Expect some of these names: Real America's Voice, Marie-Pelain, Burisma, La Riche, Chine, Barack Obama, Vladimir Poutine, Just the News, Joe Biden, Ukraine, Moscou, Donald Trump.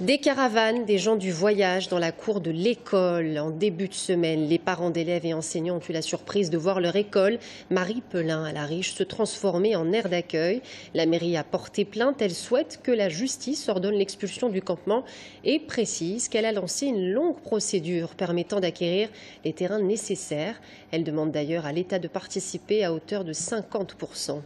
Des caravanes, des gens du voyage dans la cour de l'école. En début de semaine, les parents d'élèves et enseignants ont eu la surprise de voir leur école, Marie-Pelain à La Riche, se transformer en aire d'accueil. La mairie a porté plainte. Elle souhaite que la justice ordonne l'expulsion du campement et précise qu'elle a lancé une longue procédure permettant d'acquérir les terrains nécessaires. Elle demande d'ailleurs à l'État de participer à hauteur de 50%.